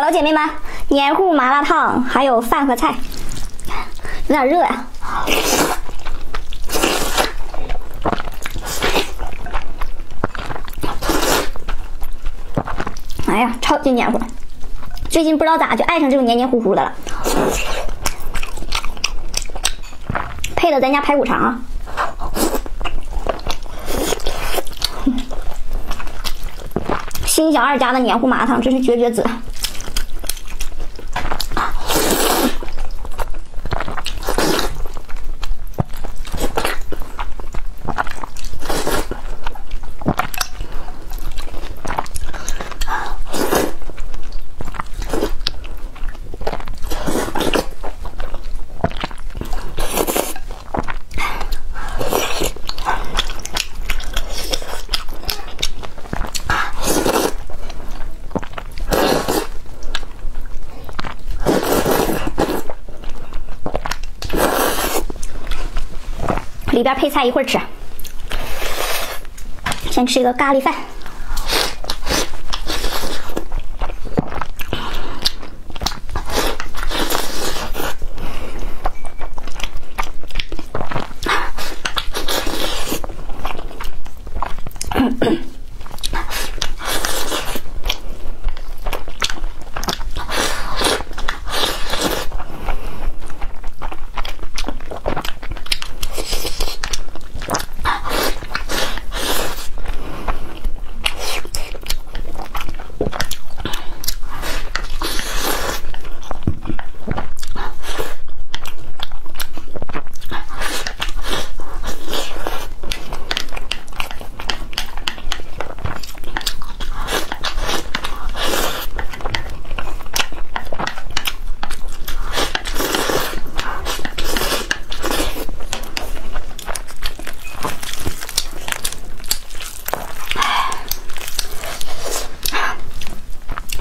好了，姐妹们，黏糊麻辣烫还有饭和菜，有点热呀、啊。哎呀，超级黏糊！最近不知道咋就爱上这种黏黏糊糊的了。配了咱家排骨肠啊。 辛小二家的黏糊麻辣烫真是绝绝子！里边配菜一会儿吃，先吃一个咖喱饭。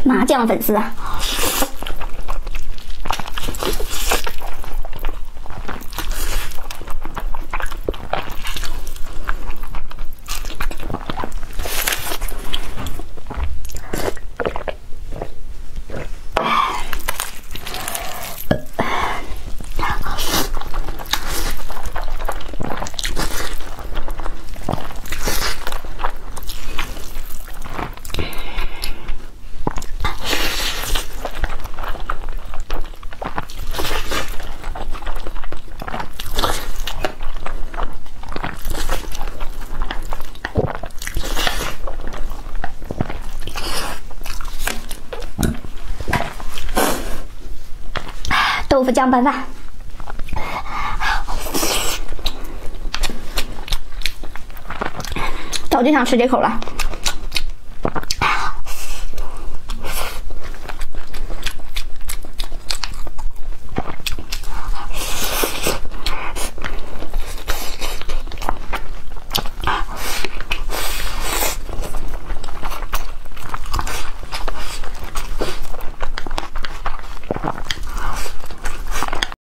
麻酱粉丝啊，豆腐酱拌饭，早就想吃这口了。